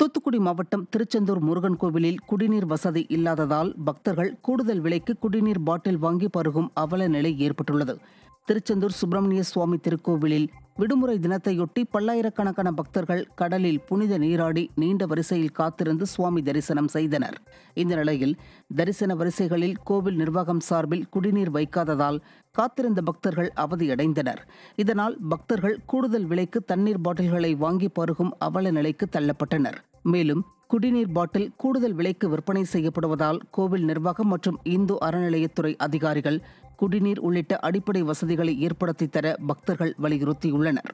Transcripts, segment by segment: தூத்துக்குடி மாவட்டம் திருச்செந்தூர் முருகன் கோவிலில் குடிநீர் வசதி இல்லாததால் பக்தர்கள் கூடுதல் விலைக்கு குடிநீர் பாட்டில் வாங்கி பருகும் அவல நிலை ஏற்பட்டுள்ளது. திருச்செந்தூர் சுப்பிரமணிய சுவாமி திருக்கோவிலில் விடுமுறை தினத்தையொட்டி பல்லாயிரக்கணக்கான பக்தர்கள் கடலில் புனித நீராடி நீண்ட வரிசையில் காத்திருந்து சுவாமி தரிசனம் செய்தனர். இந்த நிலையில் தரிசன வரிசைகளில் கோவில் நிர்வாகம் சார்பில் குடிநீர் வைக்காததால் காத்திருந்த பக்தர்கள் அவதியடைந்தனர். இதனால் பக்தர்கள் கூடுதல் விலைக்கு தண்ணீர் பாட்டில்களை வாங்கி பருகும் அவல நிலைக்கு தள்ளப்பட்டனர். மேலும் குடிநீர் பாட்டில் கூடுதல் விலைக்கு விற்பனை செய்யப்படுவதால் கோவில் நிர்வாகம் மற்றும் இந்து அறநிலையத்துறை அதிகாரிகள் குடிநீர் உள்ளிட்ட அடிப்படை வசதிகளை ஏற்படுத்தி தர பக்தர்கள் வலியுறுத்தியுள்ளனர்.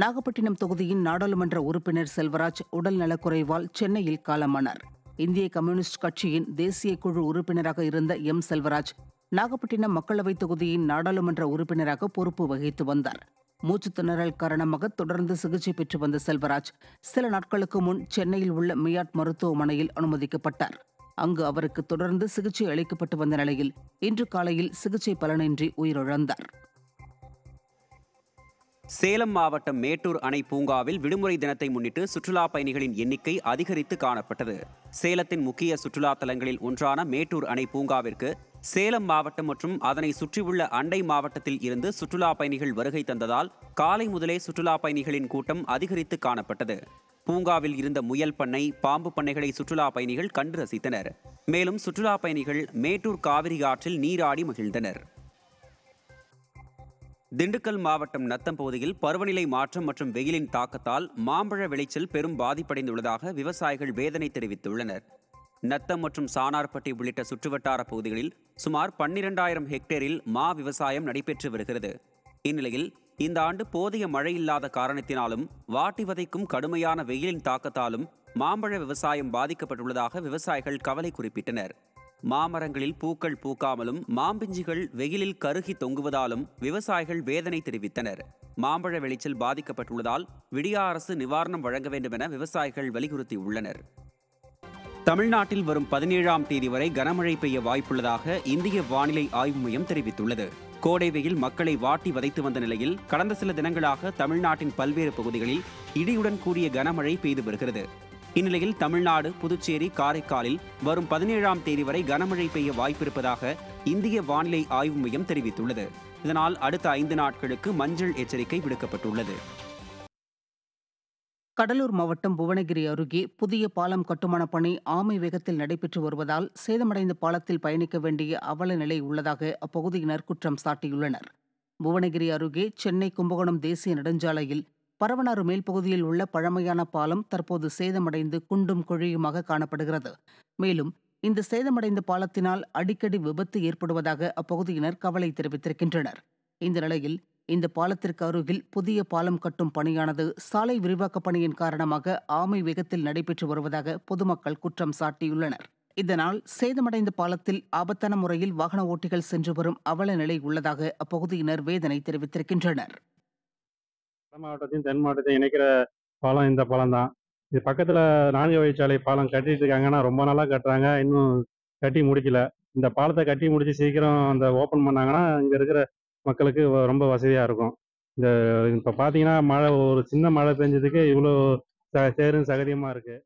நாகப்பட்டினம் தொகுதியின் நாடாளுமன்ற உறுப்பினர் செல்வராஜ் உடல் நலக்குறைவால் சென்னையில் காலமானார். இந்திய கம்யூனிஸ்ட் கட்சியின் தேசிய குழு உறுப்பினராக இருந்த எம் செல்வராஜ் நாகப்பட்டினம் மக்களவைத் தொகுதியின் நாடாளுமன்ற உறுப்பினராக பொறுப்பு வகித்து வந்தார். மூச்சுத்திணறல் காரணமாக தொடர்ந்து சிகிச்சை பெற்று வந்த செல்வராஜ் சில நாட்களுக்கு முன் சென்னையில் உள்ள மெயட் மருத்துவமனையில் அனுமதிக்கப்பட்டார். அங்கு அவருக்கு தொடர்ந்து சிகிச்சை அளிக்கப்பட்டு வந்த நிலையில் இன்று காலையில் சிகிச்சை பலனின்றி உயிரிழந்தார். சேலம் மாவட்டம் மேட்டூர் அணை பூங்காவில் விடுமுறை தினத்தை முன்னிட்டு சுற்றுலா பயணிகளின் எண்ணிக்கை அதிகரித்து காணப்பட்டது. சேலத்தின் முக்கிய சுற்றுலா தலங்களில் ஒன்றான மேட்டூர் அணை பூங்காவிற்கு சேலம் மாவட்டம் மற்றும் அதனை சுற்றியுள்ள அண்டை மாவட்டத்தில் இருந்து சுற்றுலா பயணிகள் வருகை தந்ததால் காலை முதலே சுற்றுலா பயணிகளின் கூட்டம் அதிகரித்து காணப்பட்டது. பூங்காவில் இருந்த முயல் பண்ணை, பாம்பு பண்ணைகளை சுற்றுலா பயணிகள் கண்டு ரசித்தனர். மேலும் சுற்றுலா பயணிகள் மேட்டூர் காவிரி ஆற்றில் நீராடி மகிழ்ந்தனர். திண்டுக்கல் மாவட்டம் நத்தம் பகுதியில் பருவநிலை மாற்றம் மற்றும் வெயிலின் தாக்கத்தால் மாம்பழ விளைச்சல் பெரும் பாதிப்படைந்துள்ளதாக விவசாயிகள் வேதனை தெரிவித்துள்ளனர். நத்தம் மற்றும் சானார்பட்டி உள்ளிட்ட சுற்றுவட்டார பகுதிகளில் சுமார் 12,000 ஹெக்டேரில் மா விவசாயம் நடைபெற்று வருகிறது. இந்நிலையில் இந்த ஆண்டு போதிய மழை இல்லாத காரணத்தினாலும் வாட்டி வதைக்கும் கடுமையான வெயிலின் தாக்கத்தாலும் மாம்பழ விவசாயம் பாதிக்கப்பட்டுள்ளதாக விவசாயிகள் கவலை குறிப்பிட்டனர். மாமரங்களில் பூக்கள் பூக்காமலும் மாம்பிஞ்சுகள் வெயிலில் கருகி தொங்குவதாலும் விவசாயிகள் வேதனை தெரிவித்தனர். மாம்பழ விளைச்சல் பாதிக்கப்பட்டுள்ளதால் விடிய அரசு நிவாரணம் வழங்க வேண்டுமென விவசாயிகள் வலியுறுத்தியுள்ளனர். தமிழ்நாட்டில் வரும் 17ஆம் தேதி வரை கனமழை பெய்ய வாய்ப்புள்ளதாக இந்திய வானிலை ஆய்வு மையம் தெரிவித்துள்ளது. கோடை வெயில் மக்களை வாட்டி வதைத்து வந்த நிலையில் கடந்த சில தினங்களாக தமிழ்நாட்டின் பல்வேறு பகுதிகளில் இடியுடன் கூடிய கனமழை பெய்து வருகிறது. இந்நிலையில் தமிழ்நாடு, புதுச்சேரி, காரைக்காலில் வரும் 17ஆம் தேதி வரை கனமழை பெய்ய வாய்ப்பிருப்பதாக இந்திய வானிலை ஆய்வு மையம் தெரிவித்துள்ளது. இதனால் அடுத்த 5 நாட்களுக்கு மஞ்சள் எச்சரிக்கை விடுக்கப்பட்டுள்ளது. கடலூர் மாவட்டம் புவனகிரி அருகே புதிய பாலம் கட்டுமான பணி ஆமை வேகத்தில் நடைபெற்று வருவதால் சேதமடைந்த பாலத்தில் பயணிக்க வேண்டிய அவல நிலை உள்ளதாக அப்பகுதியினர் குற்றம் சாட்டியுள்ளனர். புவனகிரி அருகே சென்னை கும்பகோணம் தேசிய நெடுஞ்சாலையில் பரவநாறு மேல்பகுதியில் உள்ள பழமையான பாலம் தற்போது சேதமடைந்து குண்டும் குழியுமாக காணப்படுகிறது. மேலும் இந்த சேதமடைந்த பாலத்தினால் அடிக்கடி விபத்து ஏற்படுவதாக அப்பகுதியினர் கவலை தெரிவித்திருக்கின்றனர். இந்த நிலையில் இந்த பாலத்திற்கு அருகில் புதிய பாலம் கட்டும் பணியானது சாலை விரிவாக்கப் பணியின் காரணமாக ஆமை வேகத்தில் நடைபெற்று வருவதாக பொதுமக்கள் குற்றம் சாட்டியுள்ளனர். இதனால் சேதமடைந்த பாலத்தில் ஆபத்தான முறையில் வாகன ஓட்டிகள் சென்று வரும் அவல நிலை உள்ளதாக அப்பகுதியினர் வேதனை தெரிவித்திருக்கின்றனர். மாவட்டத்தையும் தென் மாவட்டத்தையும் இணைக்கிற பாலம் இந்த பாலம் தான். இது பக்கத்தில் 4 வழிச்சாலை பாலம் கட்டிட்டு இருக்காங்கன்னா ரொம்ப நாளாக கட்டுறாங்க, இன்னும் கட்டி முடிக்கல. இந்த பாலத்தை கட்டி முடிச்சு சீக்கிரம் அந்த ஓப்பன் பண்ணாங்கன்னா இங்கே இருக்கிற மக்களுக்கு ரொம்ப வசதியாக இருக்கும். இந்த இப்போ பார்த்தீங்கன்னா மழை, ஒரு சின்ன மழை பெஞ்சதுக்கு இவ்வளோ சேரும் சகதியமாக இருக்குது.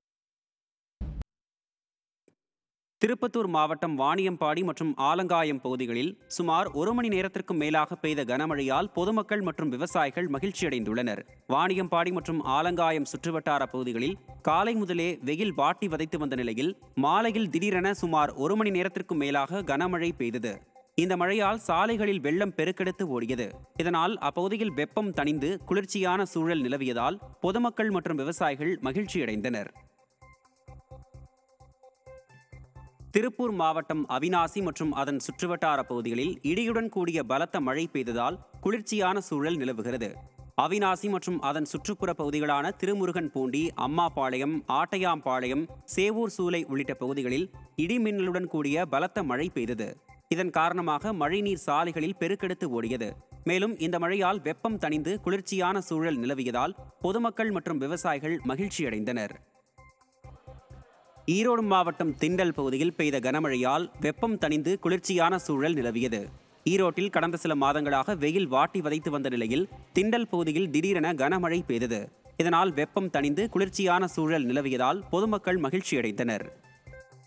திருப்பத்தூர் மாவட்டம் வாணியம்பாடி மற்றும் ஆலங்காயம் பகுதிகளில் சுமார் 1 மணி நேரத்திற்கும் மேலாக பெய்த கனமழையால் பொதுமக்கள் மற்றும் விவசாயிகள் மகிழ்ச்சியடைந்துள்ளனர். வாணியம்பாடி மற்றும் ஆலங்காயம் சுற்றுவட்டார பகுதிகளில் காலை முதலே வெயில் வாட்டி வதைத்து வந்த நிலையில் மாலையில் திடீரென சுமார் 1 மணி நேரத்திற்கும் மேலாக கனமழை பெய்தது. இந்த மழையால் சாலைகளில் வெள்ளம் பெருக்கெடுத்து ஓடியது. இதனால் அப்பகுதியில் வெப்பம் தணிந்து குளிர்ச்சியான சூழல் நிலவியதால் பொதுமக்கள் மற்றும் விவசாயிகள் மகிழ்ச்சியடைந்தனர். திருப்பூர் மாவட்டம் அவிநாசி மற்றும் அதன் சுற்றுவட்டார பகுதிகளில் இடியுடன் கூடிய பலத்த மழை பெய்ததால் குளிர்ச்சியான சூழல் நிலவுகிறது. அவிநாசி மற்றும் அதன் சுற்றுப்புற பகுதிகளான திருமுருகன், பூண்டி, அம்மாப்பாளையம், ஆட்டையாம்பாளையம், சேவூர், சூலை உள்ளிட்ட பகுதிகளில் இடிமின்னலுடன் கூடிய பலத்த மழை பெய்தது. இதன் காரணமாக மழைநீர் சாலைகளில் பெருக்கெடுத்து ஓடியது. மேலும் இந்த மழையால் வெப்பம் தணிந்து குளிர்ச்சியான சூழல் நிலவியதால் பொதுமக்கள் மற்றும் விவசாயிகள் மகிழ்ச்சியடைந்தனர். ஈரோடு மாவட்டம் திண்டல் பகுதியில் பெய்த கனமழையால் வெப்பம் தணிந்து குளிர்ச்சியான சூழல் நிலவியது. ஈரோட்டில் கடந்த சில மாதங்களாக வெயில் வாட்டி வதைத்து வந்த நிலையில் திண்டல் பகுதியில் திடீரென கனமழை பெய்தது. இதனால் வெப்பம் தணிந்து குளிர்ச்சியான சூழல் நிலவியதால் பொதுமக்கள் மகிழ்ச்சியடைந்தனர்.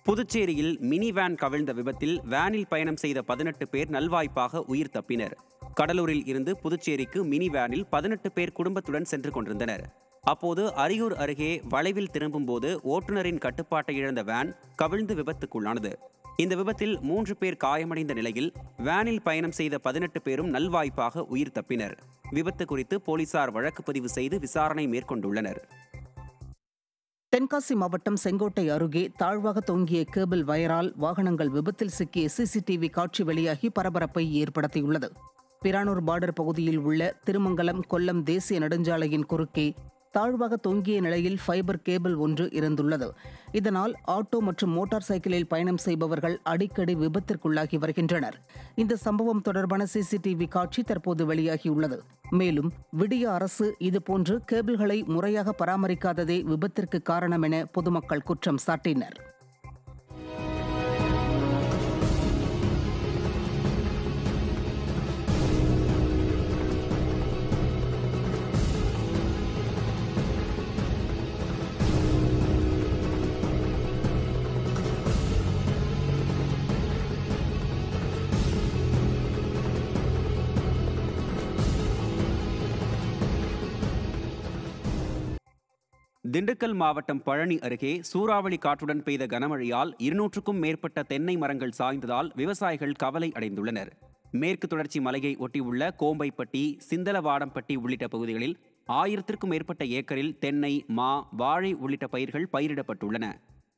புதுச்சேரியில் மினி வேன் கவிழ்ந்த விபத்தில் வேனில் பயணம் செய்த 18 பேர் நல்வாய்ப்பாக உயிர் தப்பினர். கடலூரில் இருந்து புதுச்சேரிக்கு மினி வேனில் 18 பேர் குடும்பத்துடன் சென்று கொண்டிருந்தனர். அப்போது அரியூர் அருகே வளைவில் திரும்பும் போது ஓட்டுநரின் கட்டுப்பாட்டை இழந்த வேன் கவிழ்ந்து விபத்துக்குள்ளானது. இந்த விபத்தில் 3 பேர் காயமடைந்த நிலையில் வேனில் பயணம் செய்த 18 பேரும் நல்வாய்ப்பாக உயிர் தப்பினர். விபத்து குறித்து போலீசார் வழக்கு பதிவு செய்து விசாரணை மேற்கொண்டுள்ளனர். தென்காசி மாவட்டம் செங்கோட்டை அருகே தாழ்வாக தொங்கிய கேபிள் வயரால் வாகனங்கள் விபத்தில் சிக்கிய சிசிடிவி காட்சி வெளியாகி பரபரப்பை ஏற்படுத்தியுள்ளது. பிரானூர் பார்டர் பகுதியில் உள்ள திருமங்கலம் கொல்லம் தேசிய நெடுஞ்சாலையின் குறுக்கே தாழ்வாக தொங்கிய நிலையில் ஃபைபர் கேபிள் ஒன்று இருந்துள்ளது. இதனால் ஆட்டோ மற்றும் மோட்டார் சைக்கிளில் பயணம் செய்பவர்கள் அடிக்கடி விபத்திற்குள்ளாகி வருகின்றனர். இந்த சம்பவம் தொடர்பான சிசிடிவி காட்சி தற்போது வெளியாகியுள்ளது. மேலும் விடிய அரசு இதுபோன்று கேபிள்களை முறையாக பராமரிக்காததே விபத்திற்கு காரணம் என பொதுமக்கள் குற்றம் சாட்டினர். திண்டுக்கல் மாவட்டம் பழனி அருகே சூறாவளி காற்றுடன் பெய்த கனமழையால் 200க்கும் மேற்பட்ட தென்னை மரங்கள் சாய்ந்ததால் விவசாயிகள் கவலை அடைந்துள்ளனர். மேற்கு தொடர்ச்சி மலையை ஒட்டியுள்ள கோம்பைப்பட்டி, சிந்தளவாடம்பட்டி உள்ளிட்ட பகுதிகளில் 1000க்கும் மேற்பட்ட ஏக்கரில் தென்னை, மா, வாழை உள்ளிட்ட பயிர்கள் பயிரிடப்பட்டுள்ளன.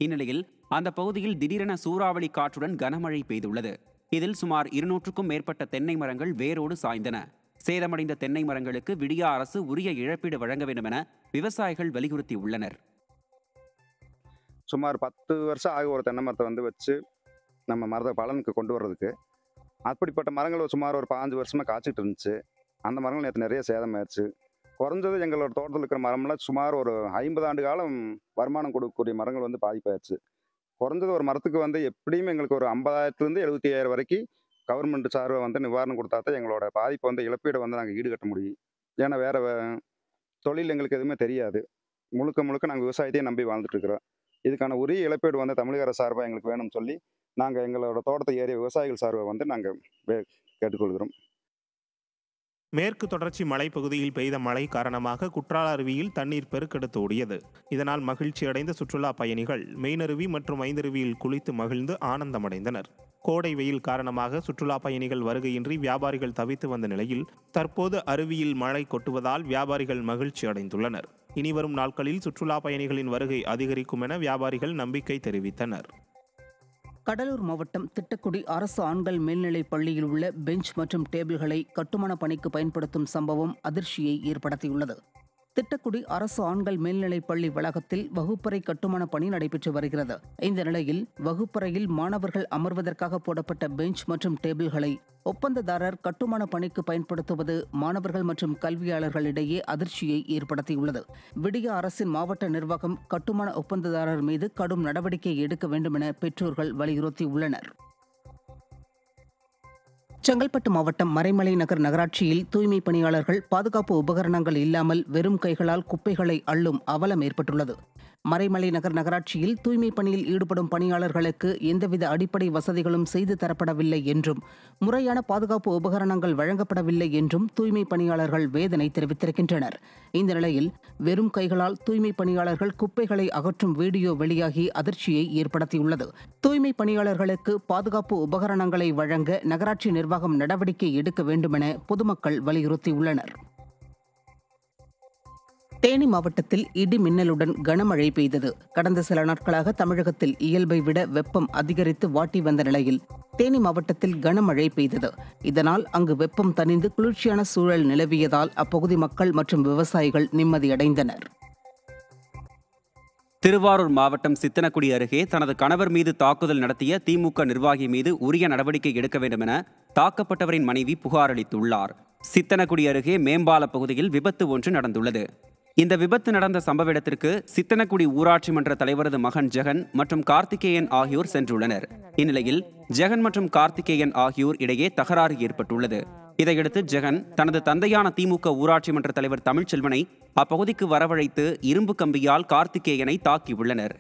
இந்நிலையில் அந்த பகுதியில் திடீரென சூறாவளி காற்றுடன் கனமழை பெய்துள்ளது. இதில் சுமார் 200க்கும் மேற்பட்ட தென்னை மரங்கள் வேரோடு சாய்ந்தன. சேதமடைந்த தென்னை மரங்களுக்கு விடியா அரசு உரிய இழப்பீடு வழங்க வேண்டும் என விவசாயிகள் வலியுறுத்தி உள்ளனர். சுமார் 10 வருஷம் ஆக ஒரு தென்னை மரத்தை வந்து வச்சு நம்ம மரத்தை பலனுக்கு கொண்டு வர்றதுக்கு அப்படிப்பட்ட மரங்கள் சுமார் ஒரு 5 வருஷமாக காய்ச்சிட்டு இருந்துச்சு. அந்த மரங்கள் நேற்று நிறைய சேதமாயிடுச்சு. குறைஞ்சது எங்களோட தோட்டத்தில் இருக்கிற மரம்லாம் சுமார் ஒரு 50 ஆண்டு காலம் வருமானம் கொடுக்கக்கூடிய மரங்கள் வந்து பாதிப்பாயிடுச்சு. குறைஞ்சது ஒரு மரத்துக்கு வந்து எப்படியும் எங்களுக்கு ஒரு 50,000லேருந்து 75,000 வரைக்கும் கவர்மெண்ட் சார்பை வந்து நிவாரணம் கொடுத்தா தான் எங்களோட பாதிப்பை வந்து இழப்பீடு வந்து நாங்கள் ஈடுகட்ட முடியும். ஏன்னா வேறு தொழில் எங்களுக்கு எதுவுமே தெரியாது. முழுக்க முழுக்க நாங்கள் விவசாயத்தையே நம்பி வாழ்ந்துட்டுருக்குறோம். இதுக்கான உரிய இழப்பீடு வந்து தமிழக அரசு சார்பாக எங்களுக்கு வேணும்னு சொல்லி நாங்கள் எங்களோட தோட்டத்தை ஏறிய விவசாயிகள் சார்பை வந்து நாங்கள் கேட்டுக்கொள்கிறோம். மேற்கு தொடர்ச்சி மலைப்பகுதியில் பெய்த மழை காரணமாக குற்றால அருவியில் தண்ணீர் பெருக்கெடுத்து ஓடியது. இதனால் மகிழ்ச்சியடைந்த சுற்றுலா பயணிகள் மெய்னருவி மற்றும் மைந்தருவியில் குளித்து மகிழ்ந்து ஆனந்தமடைந்தனர். கோடை வெயில் காரணமாக சுற்றுலா பயணிகள் வருகையின்றி வியாபாரிகள் தவித்து வந்த நிலையில் தற்போது அருவியில் மழை கொட்டுவதால் வியாபாரிகள் மகிழ்ச்சி அடைந்துள்ளனர். இனிவரும் நாட்களில் சுற்றுலா பயணிகளின் வருகை அதிகரிக்கும் என வியாபாரிகள் நம்பிக்கை தெரிவித்தனர். கடலூர் மாவட்டம் திட்டக்குடி அரசு ஆண்கள் மேல்நிலைப் பள்ளியில் உள்ள பெஞ்ச் மற்றும் டேபிள்களை கட்டுமான பணிக்கு பயன்படுத்தும் சம்பவம் அதிர்ச்சியை ஏற்படுத்தியுள்ளது. திட்டக்குடி அரசு ஆண்கள் மேல்நிலைப் பள்ளி வளாகத்தில் வகுப்பறை கட்டுமான பணி நடைபெற்று வருகிறது. இந்த நிலையில் வகுப்பறையில் மாணவர்கள் அமர்வதற்காக போடப்பட்ட பெஞ்ச் மற்றும் டேபிள்களை ஒப்பந்ததாரர் கட்டுமான பணிக்கு பயன்படுத்துவது மாணவர்கள் மற்றும் கல்வியாளர்களிடையே அதிர்ச்சியை ஏற்படுத்தியுள்ளது. விடிய அரசின் மாவட்ட நிர்வாகம் கட்டுமான ஒப்பந்ததாரர் மீது கடும் நடவடிக்கை எடுக்க வேண்டும் என பெற்றோர்கள் வலியுறுத்தியுள்ளனர். செங்கல்பட்டு மாவட்டம் மறைமலைநகர் நகராட்சியில் தூய்மை பணியாளர்கள் பாதுகாப்பு உபகரணங்கள் இல்லாமல் வெறும் கைகளால் குப்பைகளை அள்ளும் அவலம் ஏற்பட்டுள்ளது. மறைமலைநகர் நகராட்சியில் தூய்மை பணியில் ஈடுபடும் பணியாளர்களுக்கு எந்தவித அடிப்படை வசதிகளும் செய்து தரப்படவில்லை என்றும் முறையான பாதுகாப்பு உபகரணங்கள் வழங்கப்படவில்லை என்றும் தூய்மை பணியாளர்கள் வேதனை தெரிவித்திருக்கின்றனர். இந்த நிலையில் வெறும் கைகளால் தூய்மை பணியாளர்கள் குப்பைகளை அகற்றும் வீடியோ வெளியாகி அதிர்ச்சியை ஏற்படுத்தியுள்ளது. தூய்மை பணியாளர்களுக்கு பாதுகாப்பு உபகரணங்களை வழங்க நகராட்சி நிர்வாகம் நடவடிக்கை எடுக்க வேண்டுமென பொதுமக்கள் வலியுறுத்தியுள்ளனர். தேனி மாவட்டத்தில் இடி மின்னலுடன் கனமழை பெய்தது. கடந்த சில நாட்களாக தமிழகத்தில் இயல்பை விட வெப்பம் அதிகரித்து வாட்டி வந்த நிலையில் தேனி மாவட்டத்தில் கனமழை பெய்தது. இதனால் அங்கு வெப்பம் தணிந்து குளிர்ச்சியான சூழல் நிலவியதால் அப்பகுதி மக்கள் மற்றும் விவசாயிகள் நிம்மதியடைந்தனர். திருவாரூர் மாவட்டம் சித்தனக்குடி அருகே தனது கணவர் மீது தாக்குதல் நடத்திய திமுக நிர்வாகி மீது உரிய நடவடிக்கை எடுக்க வேண்டும் என தாக்கப்பட்டவரின் மனைவி புகார் அளித்துள்ளார். சித்தனக்குடி அருகே மேம்பால பகுதியில் விபத்து ஒன்று நடந்துள்ளது. இந்த விபத்து நடந்த சம்பவ இடத்திற்கு சித்தனக்குடி ஊராட்சி மன்ற தலைவரது மகன் ஜெகன் மற்றும் கார்த்திகேயன் ஆகியோர் சென்றுள்ளனர். இந்நிலையில் ஜெகன் மற்றும் கார்த்திகேயன் ஆகியோர் இடையே தகராறு ஏற்பட்டுள்ளது. இதையடுத்து ஜெகன் தனது தந்தையான திமுக ஊராட்சி மன்ற தலைவர் தமிழ்ச்செல்வனை அப்பகுதிக்கு வரவழைத்து இரும்பு கம்பியால் கார்த்திகேயனை தாக்கியுள்ளனர்.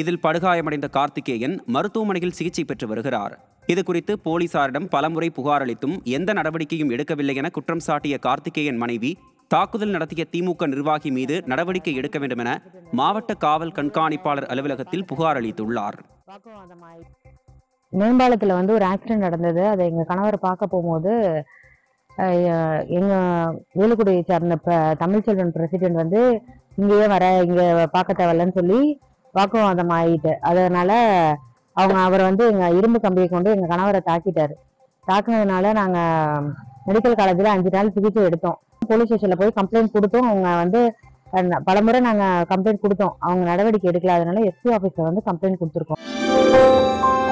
இதில் படுகாயமடைந்த கார்த்திகேயன் மருத்துவமனையில் சிகிச்சை பெற்று வருகிறார். இதுகுறித்து போலீசாரிடம் பலமுறை புகார் அளித்தும் எந்த நடவடிக்கையும் எடுக்கவில்லை என குற்றம் சாட்டிய கார்த்திகேயன் மனைவி, தாக்குதல் நடத்திய திமுக நிர்வாகி மீது நடவடிக்கை எடுக்க வேண்டும் என மாவட்ட காவல் கண்காணிப்பாளர் அலுவலகத்தில் புகார் அளித்துள்ளார். மேம்பாலத்தில் வந்து ஒரு ஆக்சிடென்ட் நடந்தது. அதை எங்கள் கணவர் பார்க்க போகும்போது எங்கள் வேலுக்குடியை சார்ந்த தமிழ்ச்செல்வன் பிரசிடென்ட் வந்து இங்கேயே வர, இங்கே பார்க்க தேவையில்லன்னு சொல்லி வாக்குவாதம் ஆகிட்டு, அதனால் அவர் வந்து எங்கள் இரும்பு கம்பியை கொண்டு எங்கள் கணவரை தாக்கிட்டார். தாக்குனதுனால நாங்கள் மெடிக்கல் காலேஜில் 5 நாள் சிகிச்சை எடுத்தோம். போலீஸ் ஸ்டேஷனில் போய் கம்ப்ளைண்ட் கொடுத்தோம். அவங்க வந்து பலமுறை நாங்கள் கம்ப்ளைண்ட் கொடுத்தோம், அவங்க நடவடிக்கை எடுக்கல. அதனால எஸ்பி ஆஃபீஸில் வந்து கம்ப்ளைண்ட் கொடுத்துருக்கோம்.